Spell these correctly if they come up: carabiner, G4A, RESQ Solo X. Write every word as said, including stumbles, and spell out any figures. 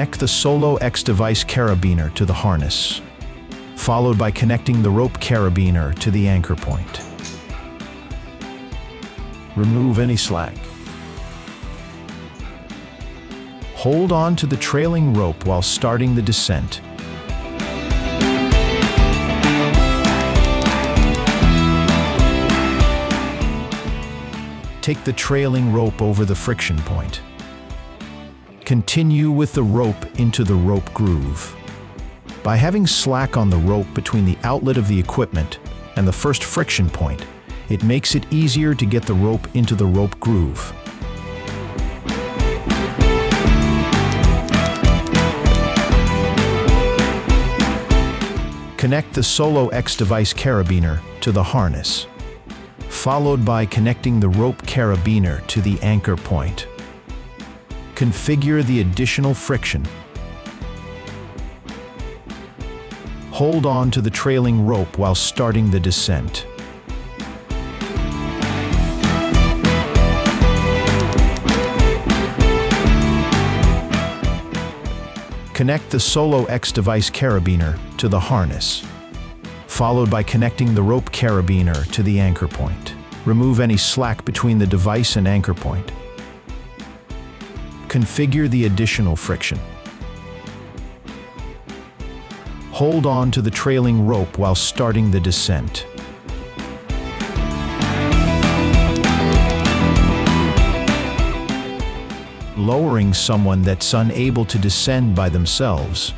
connect the Solo X device carabiner to the harness, followed by connecting the rope carabiner to the anchor point. Remove any slack. Hold on to the trailing rope while starting the descent. Take the trailing rope over the friction point. Continue with the rope into the rope groove. By having slack on the rope between the outlet of the equipment and the first friction point, it makes it easier to get the rope into the rope groove. Connect the Solo X device carabiner to the harness, followed by connecting the rope carabiner to the anchor point. Configure the additional friction. Hold on to the trailing rope while starting the descent. Connect the Solo X device carabiner to the harness, followed by connecting the rope carabiner to the anchor point. Remove any slack between the device and anchor point. Configure the additional friction. Hold on to the trailing rope while starting the descent. Lowering someone that's unable to descend by themselves.